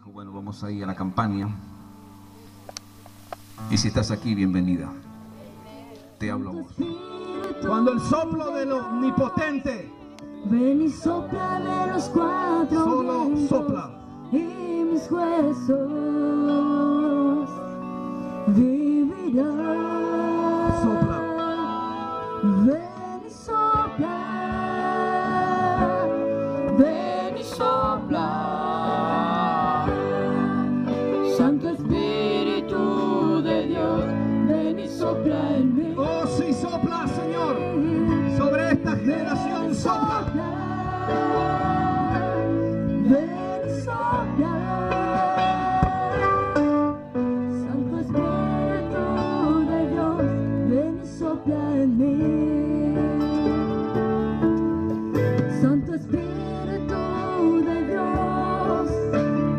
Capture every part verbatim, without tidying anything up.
dijo, bueno, vamos ahí a la campaña. Y si estás aquí, bienvenida. Te hablo a vos. Cuando el soplo del omnipotente. Ven y sopla de los cuatro. Solo sopla. Y mis huesos vivirán. Sopla. Ven y sopla. Ven y sopla. Santo Espíritu de Dios, ven y sopla en mí. Oh, sí, sopla, Señor. Sobre esta generación, sopla. Ven y sopla. Santo Espíritu de Dios, ven y sopla en mí. Santo Espíritu de Dios,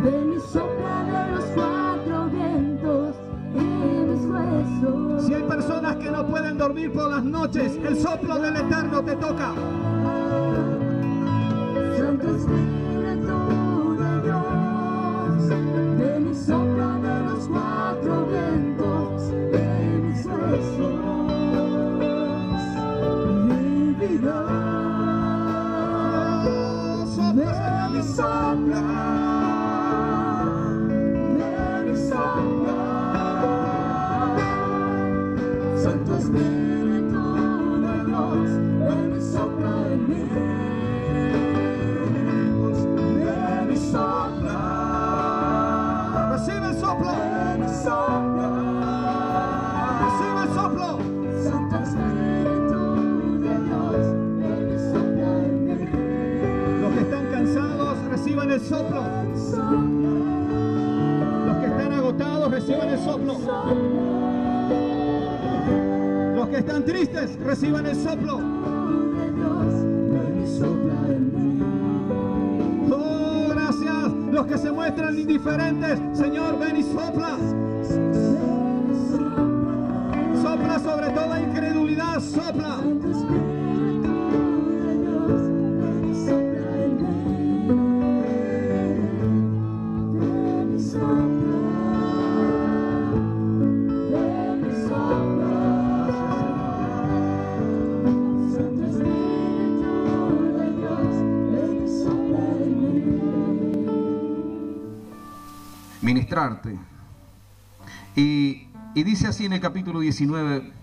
ven y sopla de los cuatro vientos y mis huesos. Si hay personas que no pueden dormir por las noches, el soplo del Eterno te toca. Santo Espíritu de Dios, ven y sopla de los cuatro vientos y mis huesos. Mi vida, ven y sopla, ven y sopla, Santo Espíritu de Dios, ven y sopla en mí. Reciban el soplo. Los que están agotados, reciban el soplo. Los que están tristes, reciban el soplo. Oh, gracias. Los que se muestran indiferentes, Señor, ven y sopla. Sopla sobre toda incredulidad, sopla. Ministrarte. Y, y dice así en el capítulo diecinueve,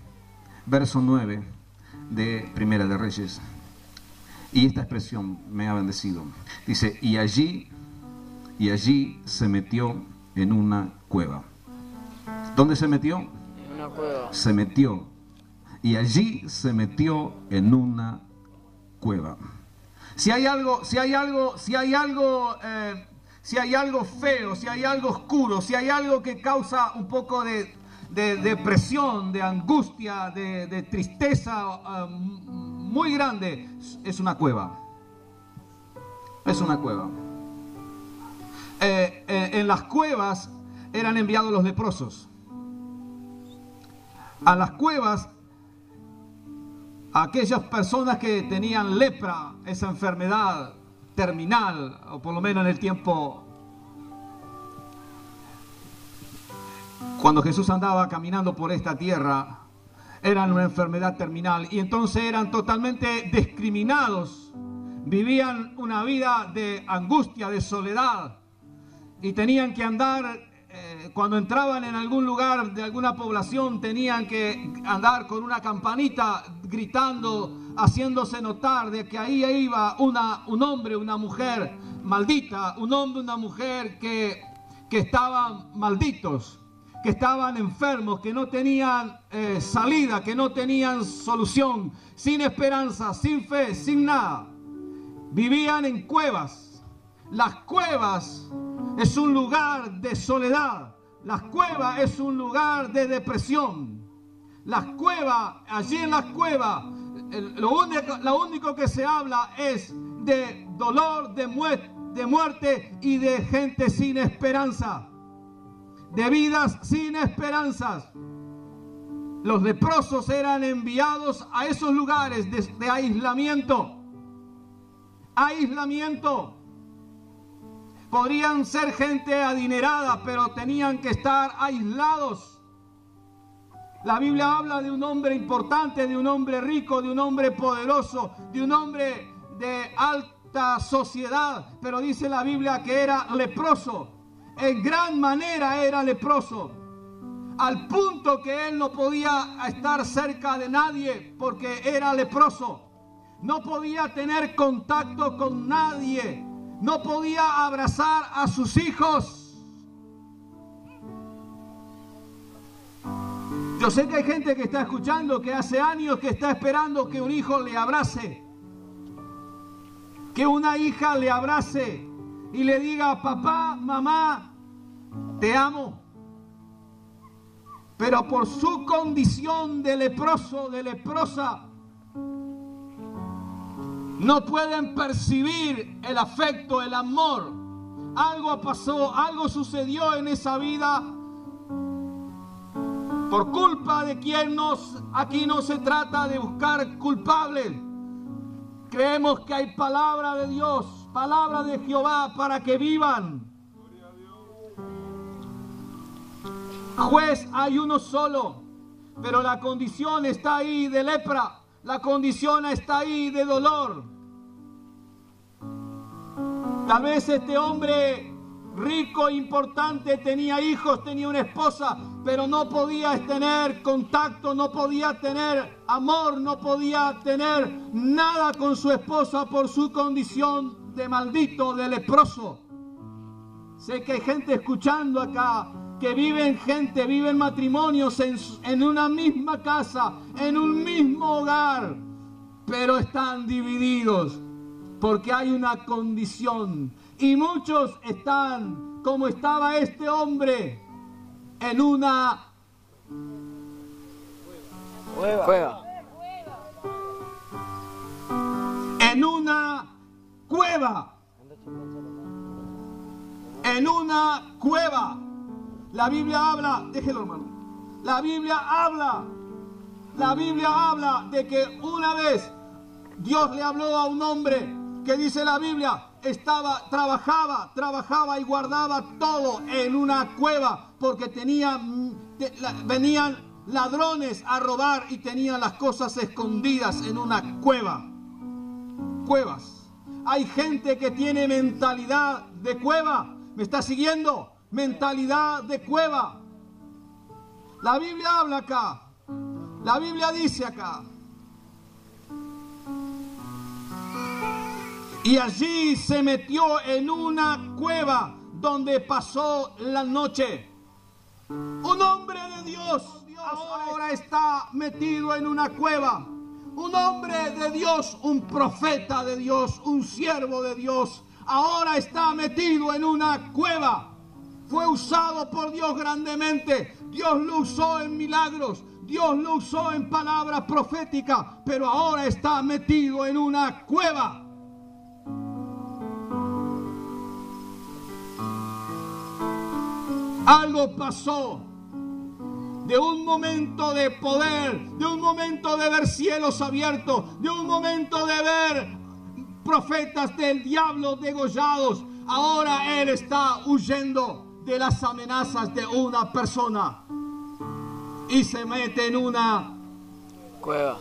verso nueve de Primera de Reyes. Y esta expresión me ha bendecido. Dice, y allí, y allí se metió en una cueva. ¿Dónde se metió? En una cueva. Se metió. Y allí se metió en una cueva. Si hay algo, si hay algo, si hay algo... Eh, Si hay algo feo, si hay algo oscuro, si hay algo que causa un poco de, de, de depresión, de angustia, de, de tristeza uh, muy grande, es una cueva. Es una cueva. Eh, eh, en las cuevas eran enviados los leprosos. A las cuevas, aquellas personas que tenían lepra, esa enfermedad terminal, o por lo menos en el tiempo cuando Jesús andaba caminando por esta tierra, eran una enfermedad terminal y entonces eran totalmente discriminados, vivían una vida de angustia, de soledad, y tenían que andar, eh, cuando entraban en algún lugar de alguna población, tenían que andar con una campanita gritando, haciéndose notar de que ahí iba una, un hombre, una mujer maldita, un hombre, una mujer que, que estaban malditos, que estaban enfermos, que no tenían eh, salida, que no tenían solución, sin esperanza, sin fe, sin nada. Vivían en cuevas. Las cuevas es un lugar de soledad. Las cuevas es un lugar de depresión. Las cuevas, allí en las cuevas, Lo único, lo único que se habla es de dolor, de, muerte, de muerte y de gente sin esperanza, de vidas sin esperanzas. Los leprosos eran enviados a esos lugares de, de aislamiento, aislamiento. Podrían ser gente adinerada, pero tenían que estar aislados. La Biblia habla de un hombre importante, de un hombre rico, de un hombre poderoso, de un hombre de alta sociedad, pero dice la Biblia que era leproso. En gran manera era leproso, al punto que él no podía estar cerca de nadie porque era leproso. No podía tener contacto con nadie, no podía abrazar a sus hijos. Yo sé que hay gente que está escuchando que hace años que está esperando que un hijo le abrace, que una hija le abrace y le diga: papá, mamá, te amo. Pero por su condición de leproso, de leprosa, no pueden percibir el afecto, el amor. Algo pasó, algo sucedió en esa vida. Por culpa de quien nos, aquí no se trata de buscar culpables. Creemos que hay palabra de Dios, palabra de Jehová para que vivan. Juez hay uno solo, pero la condición está ahí de lepra, la condición está ahí de dolor. Tal vez este hombre rico, importante, tenía hijos, tenía una esposa, pero no podía tener contacto, no podía tener amor, no podía tener nada con su esposa por su condición de maldito, de leproso. Sé que hay gente escuchando acá que viven gente, viven matrimonios en, en una misma casa, en un mismo hogar, pero están divididos porque hay una condición. Y muchos están, como estaba este hombre, en una cueva. En una cueva. En una cueva. La Biblia habla, déjelo hermano, la Biblia habla, la Biblia habla de que una vez Dios le habló a un hombre que dice la Biblia, estaba, trabajaba, trabajaba y guardaba todo en una cueva porque tenía, te, la, venían ladrones a robar y tenían las cosas escondidas en una cueva. Cuevas. Hay gente que tiene mentalidad de cueva, ¿me está siguiendo? Mentalidad de cueva. La Biblia habla acá. La Biblia dice acá. Y allí se metió en una cueva donde pasó la noche. Un hombre de Dios ahora está metido en una cueva. Un hombre de Dios, un profeta de Dios, un siervo de Dios, ahora está metido en una cueva. Fue usado por Dios grandemente. Dios lo usó en milagros. Dios lo usó en palabras proféticas. Pero ahora está metido en una cueva. Algo pasó. De un momento de poder, de un momento de ver cielos abiertos, de un momento de ver profetas del diablo degollados. Ahora él está huyendo de las amenazas de una persona y se mete en una cueva.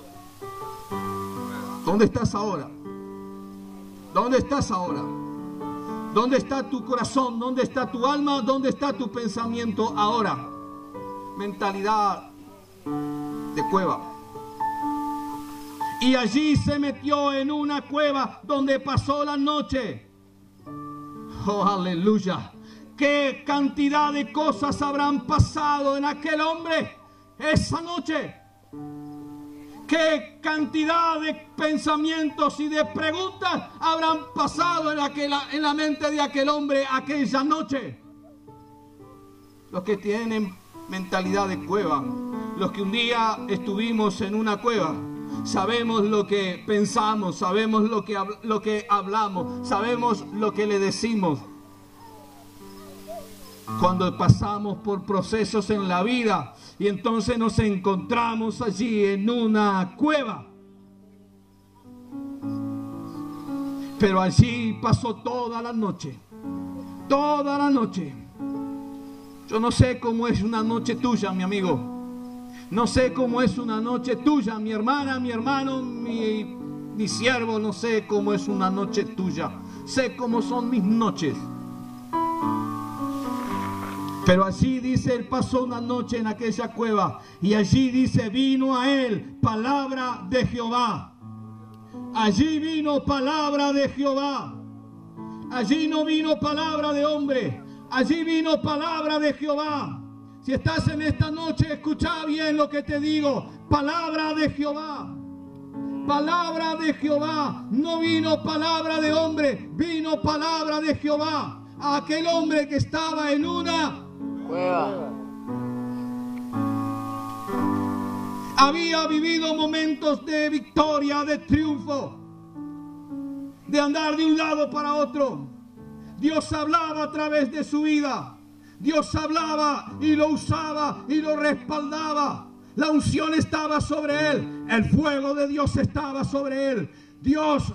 ¿Dónde estás ahora? ¿Dónde estás ahora? ¿Dónde está tu corazón? ¿Dónde está tu alma? ¿Dónde está tu pensamiento ahora? Mentalidad de cueva. Y allí se metió en una cueva donde pasó la noche. Oh, aleluya. ¿Qué cantidad de cosas habrán pasado en aquel hombre esa noche? ¿Qué cantidad de pensamientos y de preguntas habrán pasado en, aquel, en la mente de aquel hombre aquella noche? Los que tienen mentalidad de cueva, los que un día estuvimos en una cueva, sabemos lo que pensamos, sabemos lo que, lo que hablamos, sabemos lo que le decimos. Cuando pasamos por procesos en la vida y entonces nos encontramos allí en una cueva. Pero allí pasó toda la noche. toda la noche. Yo no sé cómo es una noche tuya, mi amigo. No sé cómo es una noche tuya, mi hermana, mi hermano, mi, mi siervo. No sé cómo es una noche tuya. Sé cómo son mis noches. Pero así dice, él pasó una noche en aquella cueva. Y allí dice, vino a él palabra de Jehová. Allí vino palabra de Jehová. Allí no vino palabra de hombre. Allí vino palabra de Jehová. Si estás en esta noche, escucha bien lo que te digo. Palabra de Jehová. Palabra de Jehová. No vino palabra de hombre. Vino palabra de Jehová. A aquel hombre que estaba en una cueva. Había vivido momentos de victoria, de triunfo, de andar de un lado para otro. Dios hablaba a través de su vida. Dios hablaba y lo usaba y lo respaldaba. La unción estaba sobre él. El fuego de Dios estaba sobre él. Dios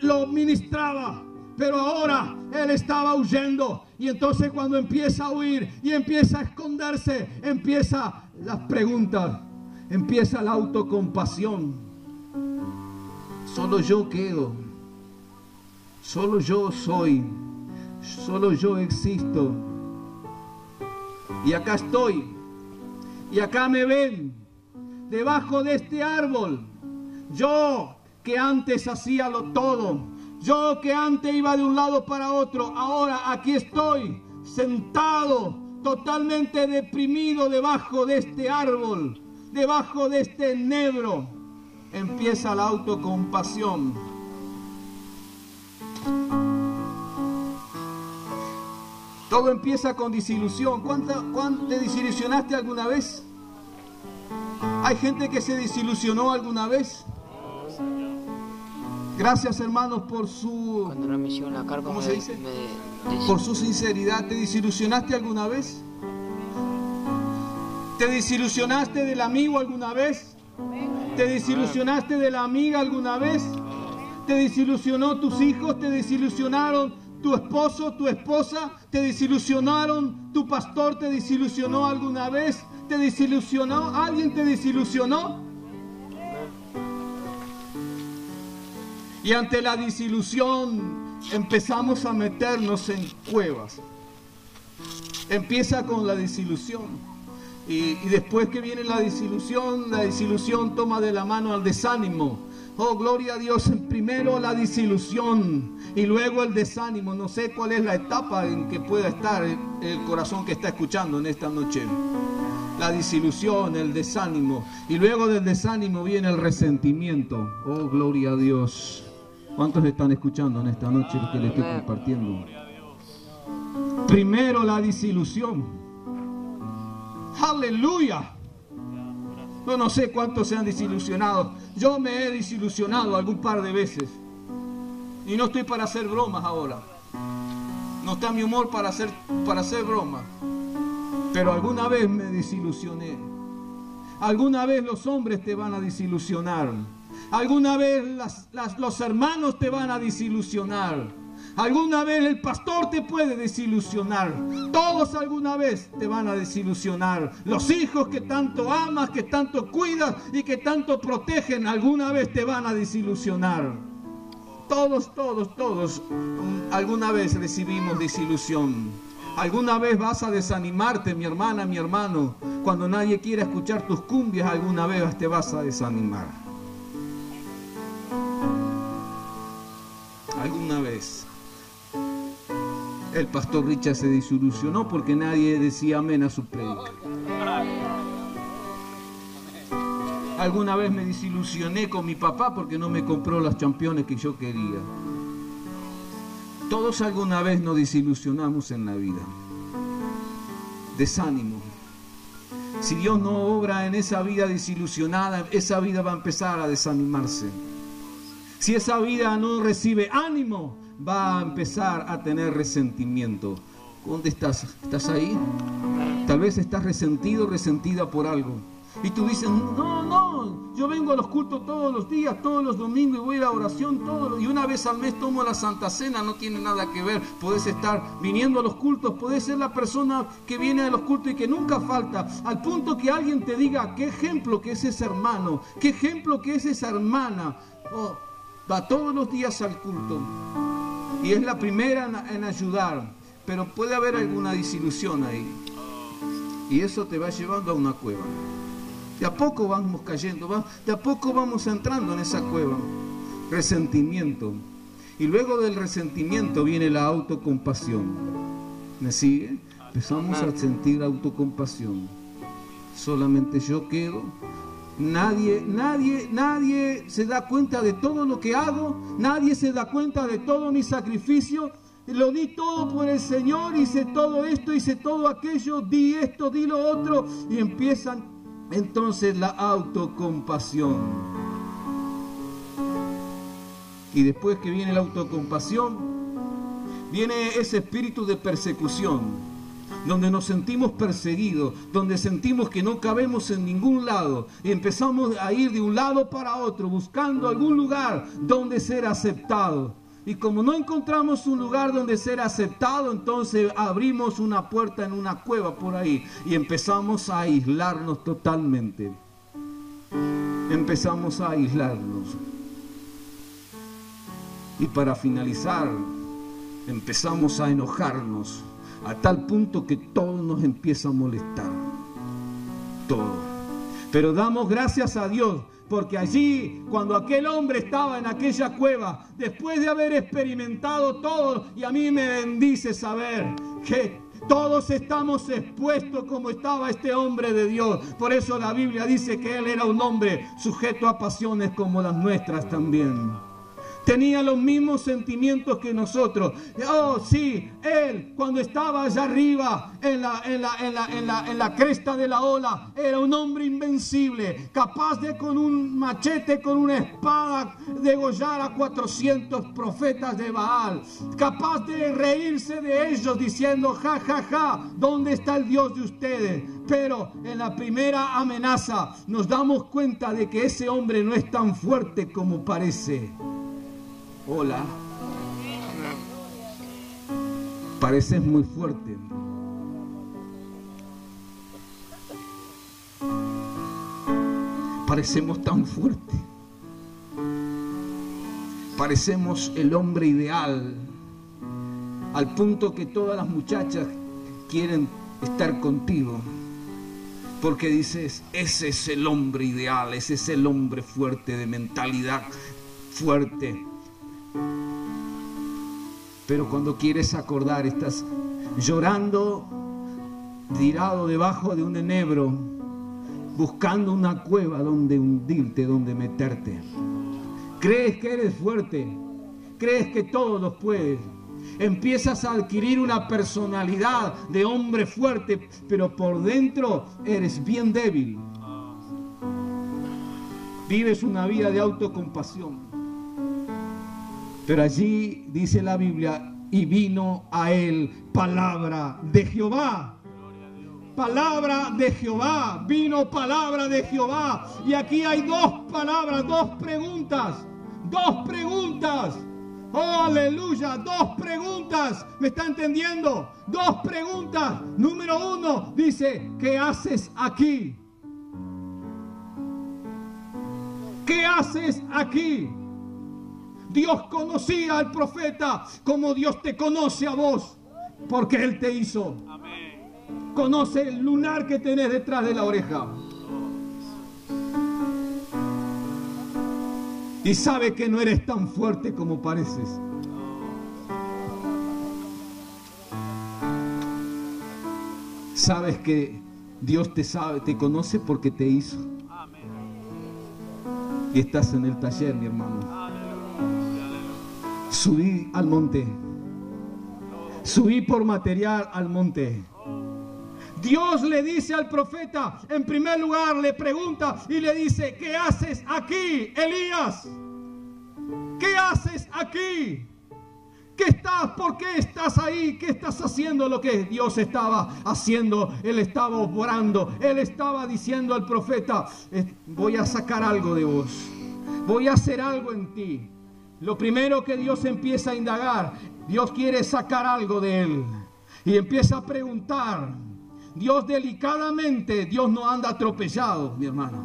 lo ministraba. Pero ahora él estaba huyendo. Y entonces cuando empieza a huir y empieza a esconderse, empieza las preguntas. Empieza la autocompasión. Solo yo quedo. Solo yo soy. Solo yo existo. Y acá estoy. Y acá me ven. Debajo de este árbol. Yo que antes hacía lo todo. Yo que antes iba de un lado para otro. Ahora aquí estoy. Sentado. Totalmente deprimido debajo de este árbol. Debajo de este enebro. Empieza la autocompasión. Todo empieza con desilusión. ¿Cuánta, cuánto te desilusionaste alguna vez? ¿Hay gente que se desilusionó alguna vez? Gracias, hermanos, por su... Cuando no me hicieron la carga, ¿cómo se dice? Me... Por su sinceridad. ¿Te desilusionaste alguna vez? ¿Te desilusionaste del amigo alguna vez? ¿Te desilusionaste de la amiga alguna vez? ¿Te desilusionó tus hijos? ¿Te desilusionaron tu esposo, tu esposa? ¿Te desilusionaron tu pastor? ¿Te desilusionó alguna vez? ¿Te desilusionó? ¿Alguien te desilusionó? Y ante la desilusión empezamos a meternos en cuevas. Empieza con la desilusión. Y, y después que viene la desilusión, la desilusión toma de la mano al desánimo. Oh, gloria a Dios, primero la desilusión y luego el desánimo. No sé cuál es la etapa en que pueda estar el, el corazón que está escuchando en esta noche. La desilusión, el desánimo. Y luego del desánimo viene el resentimiento. Oh, gloria a Dios. ¿Cuántos están escuchando en esta noche lo que les estoy compartiendo? Primero la desilusión. Aleluya. Yo no sé cuántos se han desilusionado. Yo me he desilusionado algún par de veces. Y no estoy para hacer bromas ahora. No está mi humor para hacer, para hacer bromas. Pero alguna vez me desilusioné. Alguna vez los hombres te van a desilusionar. Alguna vez las, las, los hermanos te van a desilusionar. Alguna vez el pastor te puede desilusionar. Todos alguna vez te van a desilusionar. Los hijos que tanto amas, que tanto cuidas y que tanto protegen, alguna vez te van a desilusionar. Todos, todos, todos, alguna vez recibimos desilusión. Alguna vez vas a desanimarte, mi hermana, mi hermano. Cuando nadie quiera escuchar tus cumbias, alguna vez te vas a desanimar. Alguna vez. El pastor Richard se desilusionó porque nadie decía amén a su predica. Alguna vez me desilusioné con mi papá porque no me compró los championes que yo quería. Todos alguna vez nos desilusionamos en la vida. Desánimo. Si Dios no obra en esa vida desilusionada, esa vida va a empezar a desanimarse. Si esa vida no recibe ánimo, va a empezar a tener resentimiento. ¿Dónde estás? ¿Estás ahí? Tal vez estás resentido, resentida por algo. Y tú dices, no, no, yo vengo a los cultos todos los días, todos los domingos, y voy a la oración todos los, y una vez al mes tomo la Santa Cena, no tiene nada que ver. Podés estar viniendo a los cultos, podés ser la persona que viene a los cultos y que nunca falta, al punto que alguien te diga, qué ejemplo que es ese hermano, qué ejemplo que es esa hermana. Oh, va todos los días al culto y es la primera en ayudar, pero puede haber alguna desilusión ahí, y eso te va llevando a una cueva. De a poco vamos cayendo, de a poco vamos entrando en esa cueva. Resentimiento. Y luego del resentimiento viene la autocompasión. ¿Me sigue? Empezamos a sentir autocompasión. Solamente yo quedo. Nadie, nadie, nadie se da cuenta de todo lo que hago. Nadie se da cuenta de todo mi sacrificio. Lo di todo por el Señor, hice todo esto, hice todo aquello, di esto, di lo otro. Y empiezan... entonces la autocompasión. Y después que viene la autocompasión, viene ese espíritu de persecución, donde nos sentimos perseguidos, donde sentimos que no cabemos en ningún lado, y empezamos a ir de un lado para otro, buscando algún lugar donde ser aceptado. Y como no encontramos un lugar donde ser aceptado, entonces abrimos una puerta en una cueva por ahí y empezamos a aislarnos totalmente. Empezamos a aislarnos. Y para finalizar, empezamos a enojarnos a tal punto que todo nos empieza a molestar. Todo. Pero damos gracias a Dios. Porque allí, cuando aquel hombre estaba en aquella cueva, después de haber experimentado todo, y a mí me bendice saber que todos estamos expuestos como estaba este hombre de Dios. Por eso la Biblia dice que él era un hombre sujeto a pasiones como las nuestras también. Tenía los mismos sentimientos que nosotros. Oh, sí, él cuando estaba allá arriba en la, en la, en la, en la, en la cresta de la ola, era un hombre invencible, capaz de con un machete, con una espada, degollar a cuatrocientos profetas de Baal, capaz de reírse de ellos diciendo, ja, ja, ja, ¿dónde está el Dios de ustedes? Pero en la primera amenaza nos damos cuenta de que ese hombre no es tan fuerte como parece. Hola, pareces muy fuerte. Parecemos tan fuerte. Parecemos el hombre ideal, al punto que todas las muchachas quieren estar contigo. Porque dices, ese es el hombre ideal, ese es el hombre fuerte, de mentalidad fuerte. Pero cuando quieres acordar, estás llorando, tirado debajo de un enebro, buscando una cueva donde hundirte, donde meterte. Crees que eres fuerte, crees que todo lo puedes. Empiezas a adquirir una personalidad de hombre fuerte, pero por dentro eres bien débil. Vives una vida de autocompasión. Pero allí dice la Biblia, y vino a él palabra de Jehová. Palabra de Jehová, vino palabra de Jehová. Y aquí hay dos palabras, dos preguntas, dos preguntas. ¡Oh, aleluya! Dos preguntas, ¿me está entendiendo? Dos preguntas. Número uno, dice, ¿qué haces aquí? ¿Qué haces aquí? Dios conocía al profeta como Dios te conoce a vos, porque Él te hizo. Amén. Conoce el lunar que tenés detrás de la oreja. Y sabe que no eres tan fuerte como pareces. Sabes que Dios te sabe, te conoce porque te hizo. Amén. Y estás en el taller, mi hermano. Subí al monte. Subí por material al monte. Dios le dice al profeta, en primer lugar le pregunta y le dice, ¿qué haces aquí, Elías? ¿Qué haces aquí? ¿Qué estás? ¿Por qué estás ahí? ¿Qué estás haciendo lo que Dios estaba haciendo? Él estaba obrando. Él estaba diciendo al profeta, voy a sacar algo de vos. Voy a hacer algo en ti. Lo primero que Dios empieza a indagar, Dios quiere sacar algo de él. Y empieza a preguntar. Dios delicadamente, Dios no anda atropellado, mi hermano.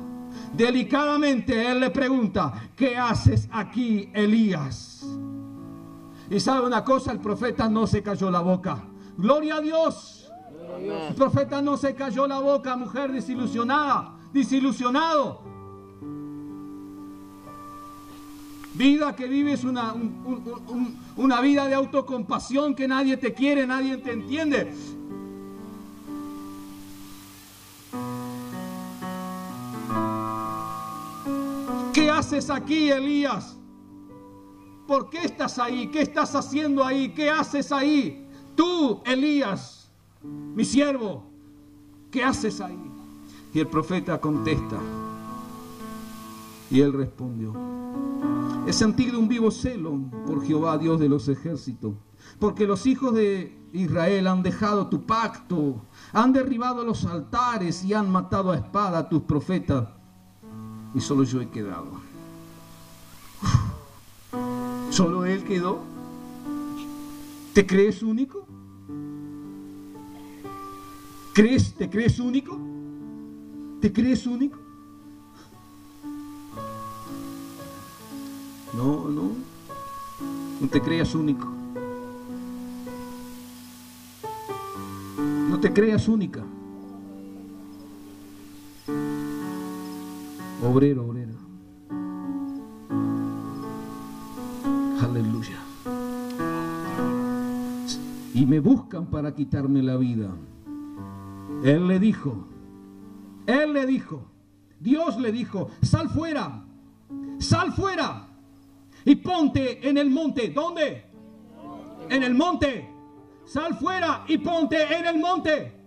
Delicadamente él le pregunta, ¿qué haces aquí, Elías? Y sabe una cosa, el profeta no se cayó la boca. ¡Gloria a Dios! Gloria. El profeta no se cayó la boca, mujer desilusionada, desilusionado. Vida que vives una, un, un, un, una vida de autocompasión, que nadie te quiere, nadie te entiende. ¿Qué haces aquí, Elías? ¿Por qué estás ahí? ¿Qué estás haciendo ahí? ¿Qué haces ahí? Tú, Elías, mi siervo, ¿qué haces ahí? Y el profeta contesta. Y él respondió. He sentido un vivo celo por Jehová, Dios de los ejércitos, porque los hijos de Israel han dejado tu pacto, han derribado los altares y han matado a espada a tus profetas. Y solo yo he quedado. Uf. Solo él quedó. ¿Te crees único? ¿Crees? ¿Te crees único? ¿Te crees único? No, no. No te creas único. No te creas única. Obrero, obrera. Aleluya. Y me buscan para quitarme la vida. Él le dijo, Él le dijo, Dios le dijo, sal fuera, sal fuera y ponte en el monte. ¿Dónde? En el monte. Sal fuera y ponte en el monte.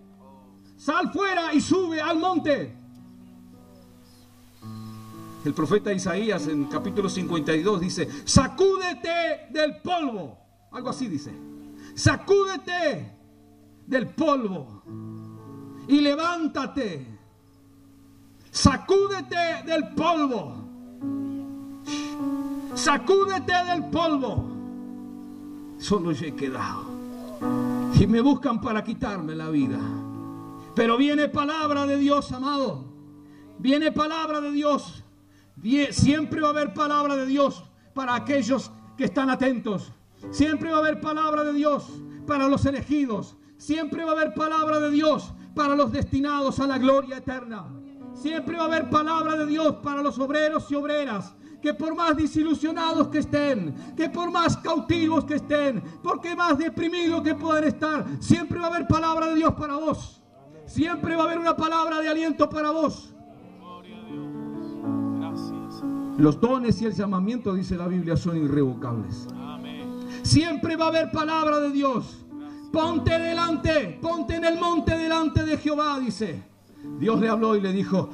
Sal fuera y sube al monte. El profeta Isaías en capítulo cincuenta y dos dice, sacúdete del polvo. Algo así dice. Sacúdete del polvo y levántate. Sacúdete del polvo. Sacúdete del polvo. Solo yo he quedado. Y me buscan para quitarme la vida. Pero viene palabra de Dios, amado. Viene palabra de Dios. Siempre va a haber palabra de Dios para aquellos que están atentos. Siempre va a haber palabra de Dios para los elegidos. Siempre va a haber palabra de Dios para los destinados a la gloria eterna. Siempre va a haber palabra de Dios para los obreros y obreras. Que por más desilusionados que estén, que por más cautivos que estén, porque más deprimidos que puedan estar, siempre va a haber palabra de Dios para vos. Siempre va a haber una palabra de aliento para vos. Los dones y el llamamiento, dice la Biblia, son irrevocables. Amén. Siempre va a haber palabra de Dios. Ponte delante, ponte en el monte delante de Jehová, dice. Dios le habló y le dijo,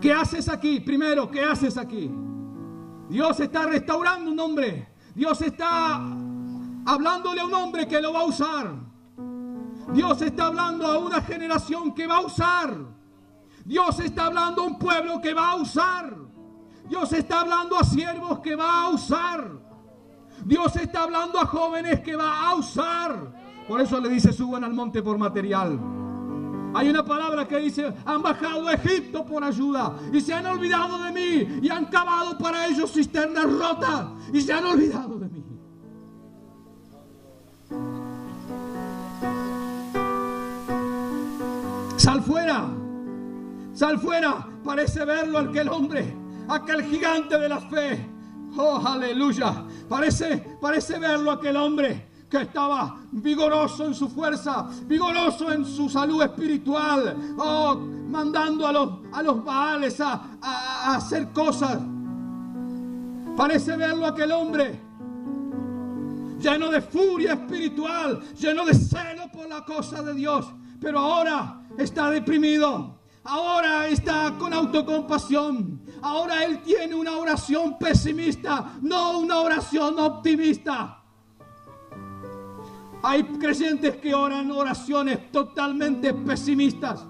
¿qué haces aquí? Primero, ¿qué haces aquí? Dios está restaurando un hombre. Dios está hablándole a un hombre que lo va a usar. Dios está hablando a una generación que va a usar. Dios está hablando a un pueblo que va a usar. Dios está hablando a siervos que va a usar. Dios está hablando a jóvenes que va a usar. Por eso le dice, suban al monte por material. Hay una palabra que dice, han bajado a Egipto por ayuda y se han olvidado de mí y han cavado para ellos cisternas rotas y se han olvidado de mí. Sal fuera, sal fuera, parece verlo aquel hombre. Aquel gigante de la fe. Oh, aleluya. Parece, parece verlo aquel hombre que estaba vigoroso en su fuerza, vigoroso en su salud espiritual. Oh, mandando a los, a los baales a, a, a hacer cosas. Parece verlo aquel hombre lleno de furia espiritual, lleno de celo por la cosa de Dios. Pero ahora está deprimido. Ahora está con autocompasión. Ahora él tiene una oración pesimista, no una oración optimista. Hay creyentes que oran oraciones totalmente pesimistas.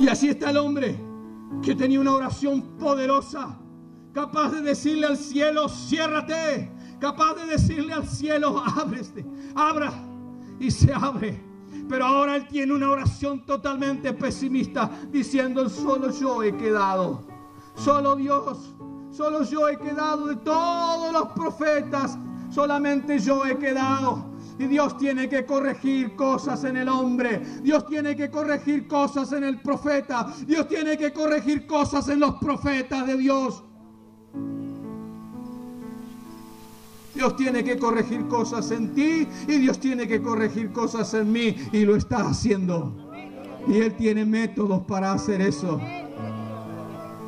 Y así está el hombre que tenía una oración poderosa, capaz de decirle al cielo, ciérrate, capaz de decirle al cielo, ábrete, abra, y se abre. Pero ahora él tiene una oración totalmente pesimista, diciendo, solo yo he quedado, solo Dios, solo yo he quedado de todos los profetas, solamente yo he quedado. Y Dios tiene que corregir cosas en el hombre. Dios tiene que corregir cosas en el profeta. Dios tiene que corregir cosas en los profetas de Dios. Dios tiene que corregir cosas en ti y Dios tiene que corregir cosas en mí. Y lo está haciendo. Y Él tiene métodos para hacer eso.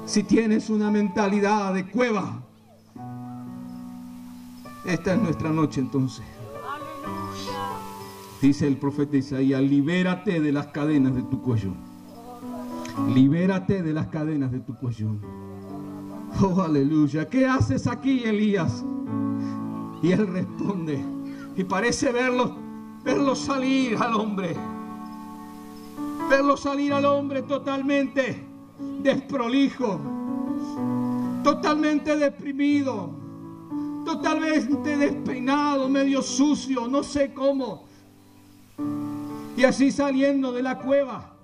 Si tienes una mentalidad de cueva, esta es nuestra noche entonces. Dice el profeta Isaías, libérate de las cadenas de tu cuello. Libérate de las cadenas de tu cuello. Oh, aleluya. ¿Qué haces aquí, Elías? Y él responde, y parece verlo, verlo salir al hombre. Verlo salir al hombre totalmente desprolijo, totalmente deprimido, totalmente despeinado, medio sucio, no sé cómo. Y así saliendo de la cueva.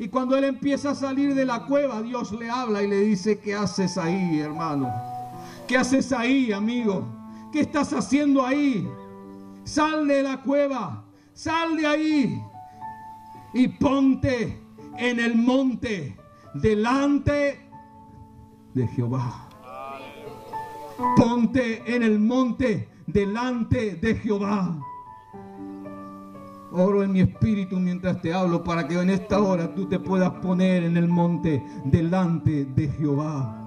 Y cuando él empieza a salir de la cueva, Dios le habla y le dice, ¿qué haces ahí, hermano? ¿Qué haces ahí, amigo? ¿Qué estás haciendo ahí? Sal de la cueva, sal de ahí y ponte en el monte delante de Jehová. Ponte en el monte delante de Jehová. Oro en mi espíritu mientras te hablo para que en esta hora tú te puedas poner en el monte delante de Jehová.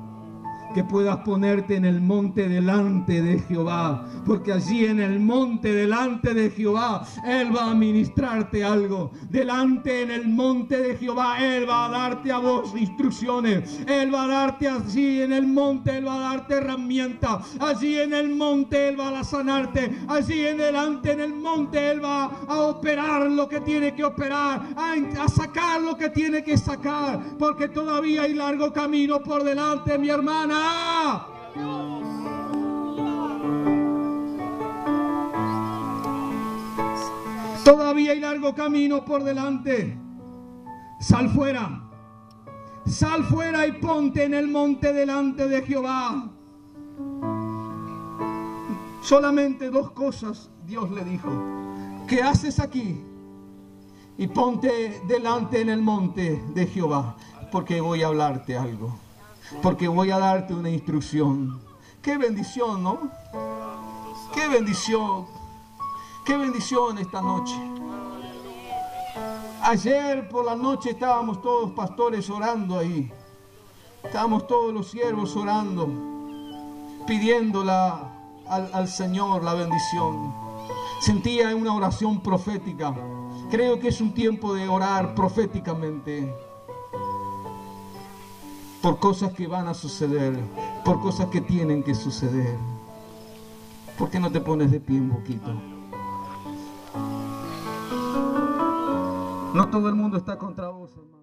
Que puedas ponerte en el monte delante de Jehová. Porque allí en el monte delante de Jehová, Él va a ministrarte algo. Delante en el monte de Jehová, Él va a darte a vos instrucciones. Él va a darte allí en el monte, Él va a darte herramientas. Allí en el monte, Él va a sanarte. Allí en delante en el monte, Él va a operar lo que tiene que operar. A, a sacar lo que tiene que sacar. Porque todavía hay largo camino por delante, mi hermana. Todavía hay largo camino por delante. Sal fuera, sal fuera y ponte en el monte delante de Jehová. Solamente dos cosas Dios le dijo: ¿qué haces aquí? Y ponte delante en el monte de Jehová, porque voy a hablarte algo. Porque voy a darte una instrucción. ¡Qué bendición!, ¿no? ¡Qué bendición! ¡Qué bendición esta noche! Ayer por la noche estábamos todos pastores orando ahí. Estábamos todos los siervos orando, pidiéndola al, al Señor la bendición. Sentía una oración profética. Creo que es un tiempo de orar proféticamente. Por cosas que van a suceder, por cosas que tienen que suceder. ¿Por qué no te pones de pie un poquito? No todo el mundo está contra vos, hermano.